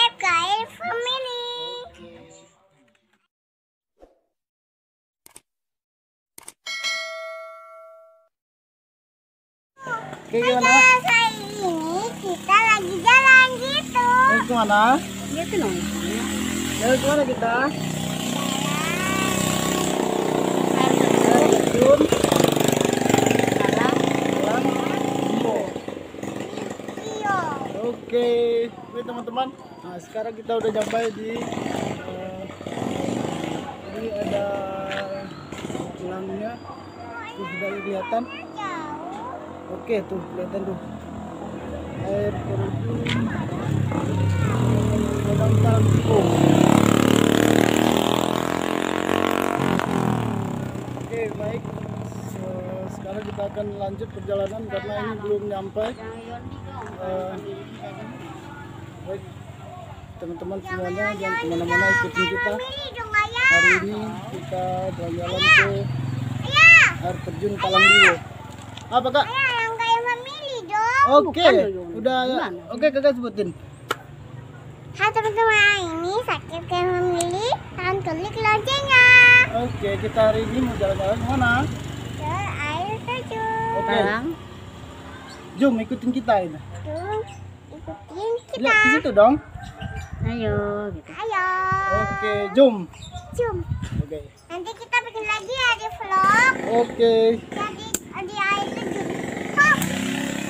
subscribe for me. Kaya sa ini kita lagi jalan gitu. Jalan kemana? Gitu dong. Jalan kemana kita? Oke teman-teman, nah sekarang kita udah sampai di ini ada tulangnya tuh sudah kelihatan. Oke tuh kelihatan tuh air terjun Talang Diwo. Oke baik, sekarang kita akan lanjut perjalanan karena ini belum nyampe. Baik teman-teman semuanya, jangan kemana-mana, ikutin kita. Hari ini kita jalan-jalan ke air terjun Talang Diwo. Apa kak? Oke, udah ya. Oke kakak sebutin. Hai teman-teman, ini sakit kayak memilih, tangan klik loncengnya. Oke, kita hari ini mau jalan-jalan kemana? Ke air terjun. Oke. Jom ikutin kita ini. Jom ikutin kita. Lihat ke situ dong. Ayo. Gitu. Ayo. Oke, jom. Jom. Oke. Nanti kita bikin lagi ya di vlog. Oke. Jadi di air terjun. Hop.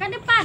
Ke depan.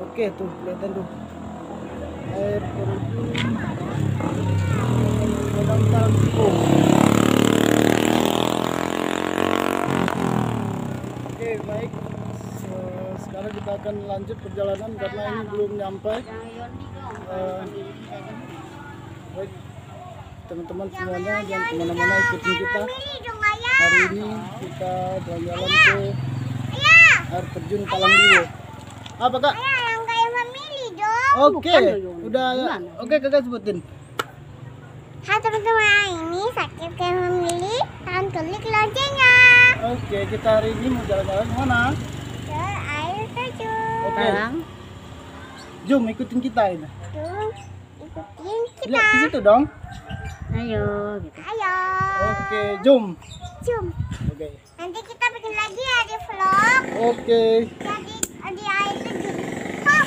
Oke tuh kelihatan tuh air terjun Talang Diwo. Oke baik, sekarang kita akan lanjut perjalanan karena ini belum nyampe. Baik teman-teman semuanya, jangan kemana-mana, ikutin kita. Hari ini kita jalan-jalan ke air terjun Talang Diwo. Apa kak? Oke, udah ya. Oke kakak sebutin. Hai teman-teman, ini sakit kayak memilih, tangan klik loncengnya. Oke, kita hari ini mau jalan-jalan kemana? Ke air terjun. Oke. Jom ikutin kita ini. Jom ikutin kita. Lihat ke situ dong. Ayo. Gitu. Ayo. Oke, jom. Jom. Oke. Nanti kita bikin lagi ya di vlog. Oke. Jadi di air terjun. Hop.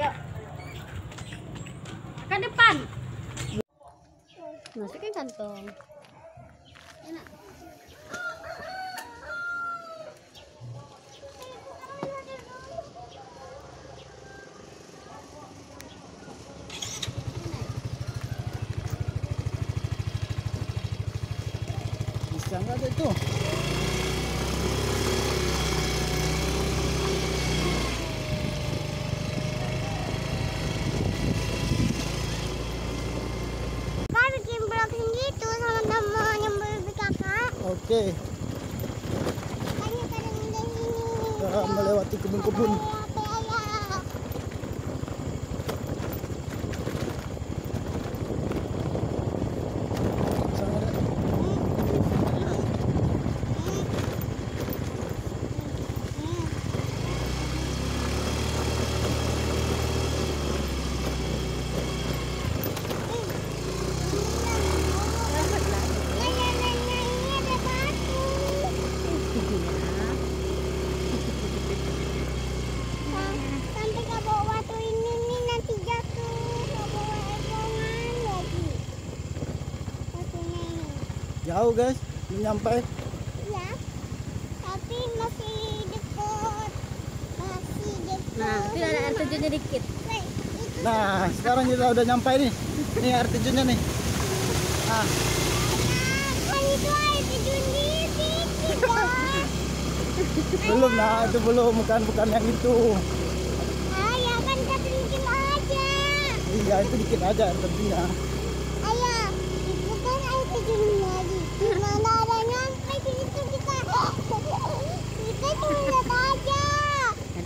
Ya. Ke depan. Masukin kantong. Enak. Enggak ada itu. Kak bikin vlog gitu sama teman yang beli kakak. Oke. Banyak kadang di sini. Kita melewati kebun-kebun. Sangat. tao guys, minyampay. Wala. Tapi masih dikit. Masih dikit. Nah, itu ada air terjunnya dikit. Nah, sekarang kita udah nyampai nih. Ini air terjunnya nih. Ah. Kan itu air terjun dikit, guys. Belum lah, itu belum. Bukan yang itu. Ah, ya kan dikit aja. Iya, itu dikit aja air terjunnya.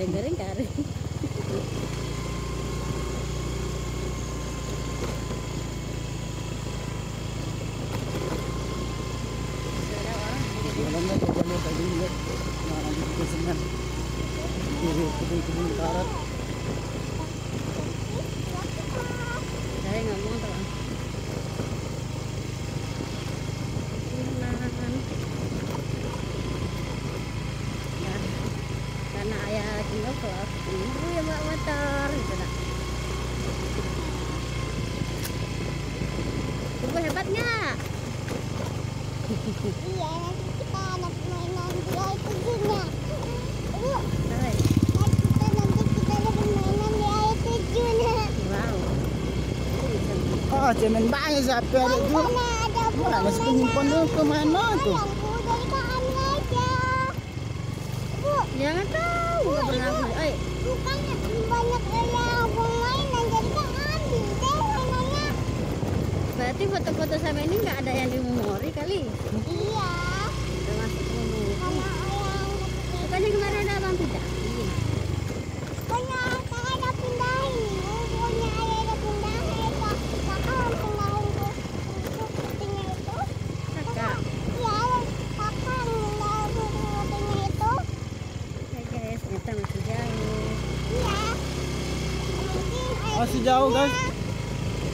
Dengerin kari. Ada orang di dalamnya coba tadi lihat. Nah, nanti kita sengat. Kiri kebun karet. Saya ngomong terang. Tinggal kelas ibu yang bawa motor gitu nak. Ibu hebat nggak? Iya, nanti kita ada permainan dia itu juga. Ibu, nanti kita ada permainan dia itu juga. Wow. Oh, cemen banget siapa ada itu? Ada penyimpan tu kemana tu? Jangan tahu. Bukannya banyak orang mainan, jadi kan ambil deh mainannya. Berarti foto-foto sama ini nggak ada yang dimemori kali? Iya. Termasuk memori. Bukannya kemarin ada abang pindah? Iya. Bukannya ada pindahin, bukannya ada pindahin, kakak mau pindahin ke kupingnya itu? Kakak? Iya, kakak pindahin ke kupingnya itu. Ternyata masih jauh. Iya. Masih jauh guys.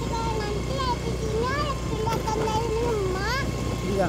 kalau nanti episodenya pindahkan dari rumah. Iya.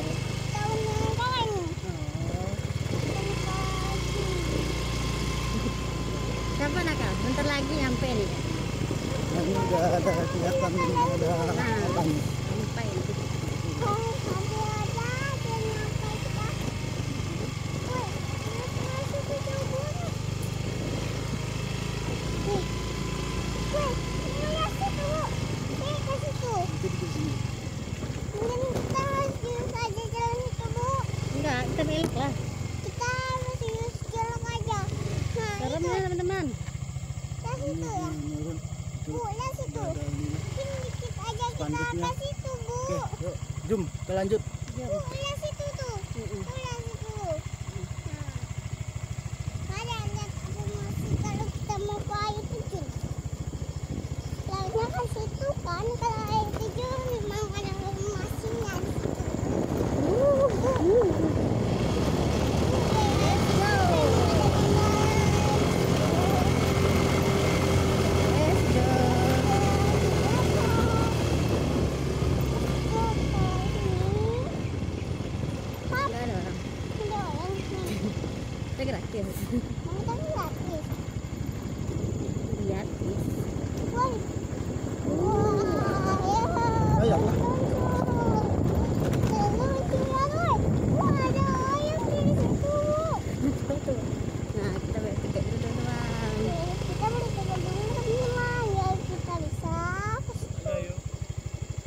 Siapa nak kau? Bentar lagi nyampe nih. Nanti dah ada kelihatan dah akan sampai. Jom, kita lanjut. Lihat situ tuh. Lihat situ. Kayaknya kalau kita mau ke air terjun. Lainnya kan situ kan, kalau air terjun memang ada masingnya di situ.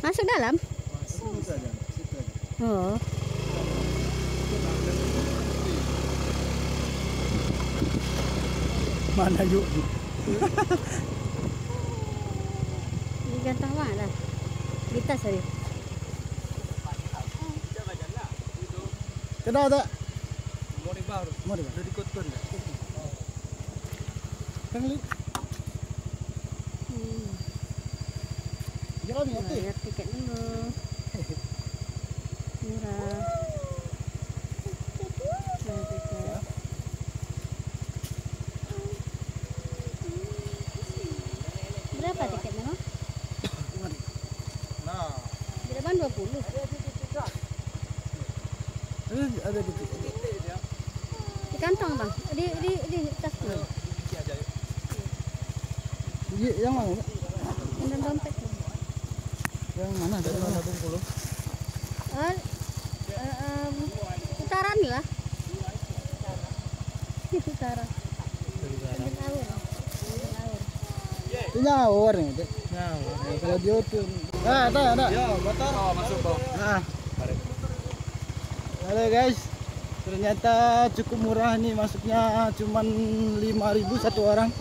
Masuk dalam? Masuk saja. Oh. Mana yuk? Ini gantang mana? Kita sorry. Kenapa tak? Mau di baru. Dari Kotun. Tengli. Jangan mati. Lihat tiket dulu. Murah. Berapa tiketnya? Nah. Berapa 20? Ada di kantong bang, di tas bang. Yang mana? Yang dompet. Yang mana? Dari mana 20? Putaran lah. Putaran. Nyawar ni dek. Nyawar. Kalau dia tu. Ah, tak. Ya, betul. Oh, masuk bang. Nah. Halo guys, ternyata cukup murah nih masuknya, cuman 5.000 satu orang.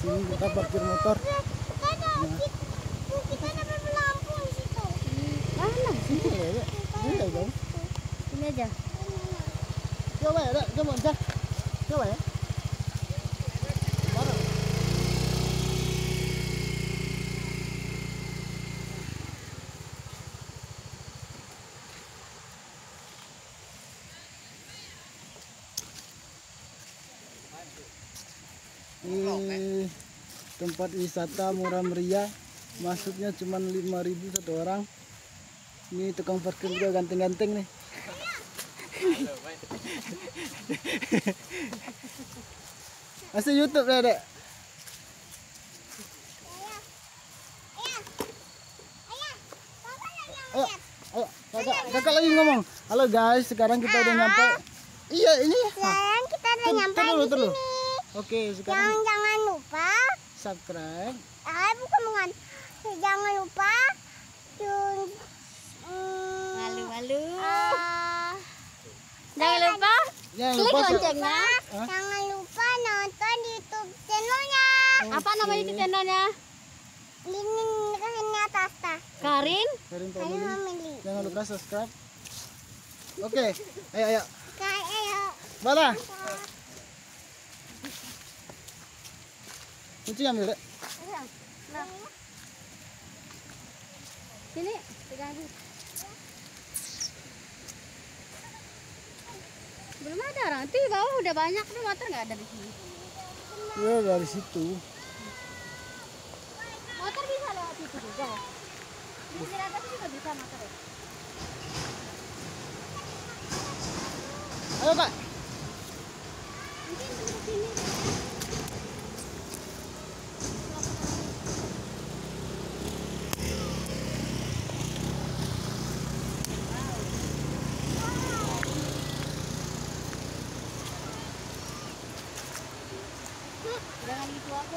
Sini kita parkir motor. Kita ada lampu di situ. Mana? Sini ya. Sini aja. Coba ya, coba aja. Coba ya. Tempat wisata murah meriah, masuknya cuma 5.000 satu orang. Ini tukang parkir juga ganteng-ganteng nih. Masih YouTube ya dek. Kakak lagi ngomong. Halo guys, sekarang kita udah nyampe. Iya ini. Sekarang kita udah nyampe di sini. Oke, sekarang jangan lupa subscribe. Bukan. Jangan lupa malu-malu. Jangan lupa klik loncengnya. Jangan lupa nonton YouTube channelnya. Apa nama YouTube channelnya? Karin Atasta. Karin Family. Jangan lupa subscribe. Oke, ayo. Mana? Kunci ambil dek. Sini, pegang dulu. Belum ada orang. Itu di bawah udah banyak tuh motor, nggak ada di sini. Ya dari situ. Motor bisa lewat situ juga. Di sini atas juga bisa motor. Ayo pak. Mungkin di sini. Jangan gitu aku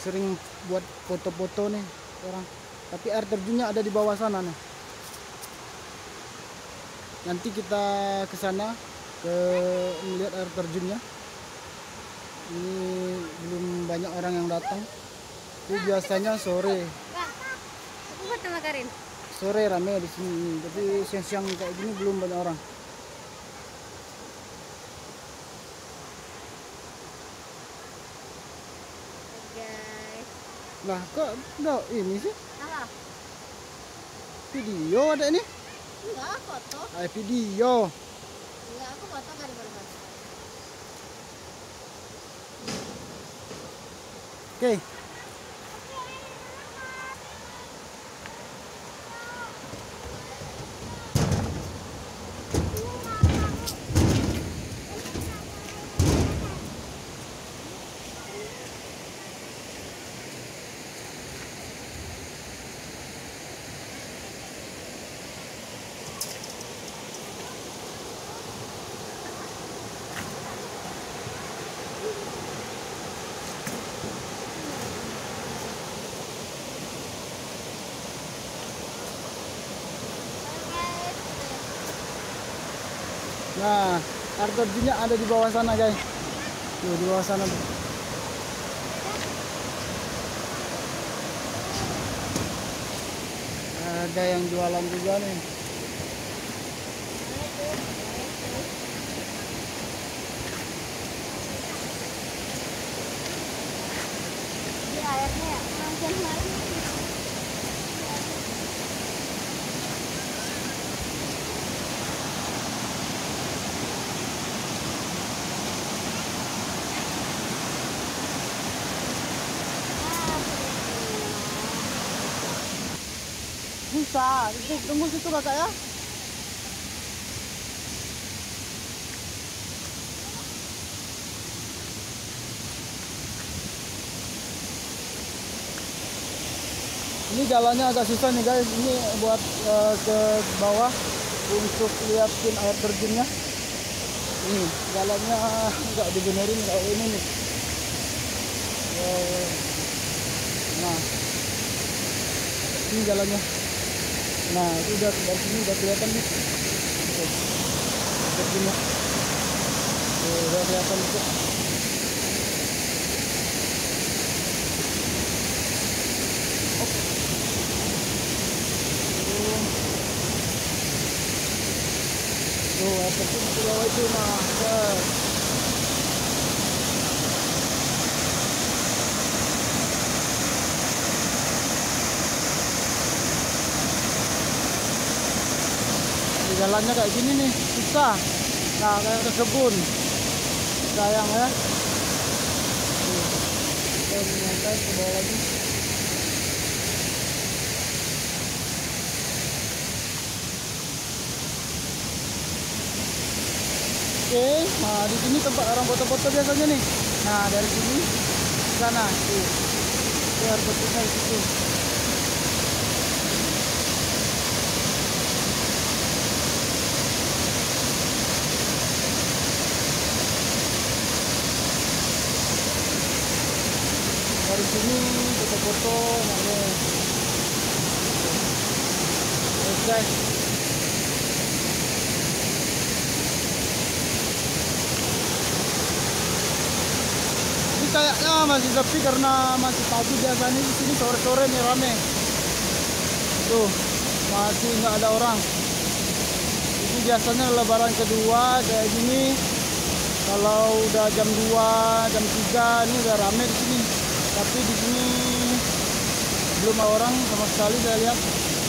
sering buat foto-foto nih orang. Tapi air terjunnya ada di bawah sana nih. Nanti kita kesana ke melihat air terjunnya. Ini belum banyak orang yang datang. Itu biasanya sore. Sore rame di sini. Tapi siang-siang kayak gini belum banyak orang. Lah kok enggak ini sih? Apa? Video ada ini? Enggak, foto. Ah, video. Enggak, aku foto dari baru. Oke. Nah, air terjunnya ada di bawah sana, guys. Tuh, di bawah sana. Ada yang jualan juga nih. Ini airnya makin malam. Bisa, tunggu situ kakak ya. Ini jalannya agak susah nih guys, ini buat ke bawah untuk liatin air terjunnya. Ini jalannya nggak dibenerin kayak ini nih. Nah, ini jalannya. Nah, itu udah dari sini udah kelihatan nih. Terjunnya. Udah kelihatan itu. Tuh, apa sih di bawah itu nah. Jalannya kayak gini nih, susah. Nah, kayak ke kebun. Sayang ya. Tuh. Kita menyantai ke bawah lagi. Oke, nah di sini tempat orang foto-foto biasanya nih. Nah, dari sini ke sana. Tuh. Biar fotonya di situ. Dari sini foto-foto boleh. Oke. Ini kayaknya masih sepi karena masih pagi, biasanya di sini sore-sore nih rame. Tuh, masih nggak ada orang. Ini biasanya lebaran kedua kayak gini. Kalau udah jam 2, jam 3 ini udah rame di sini. Tapi di sini belum ada orang sama sekali saya lihat.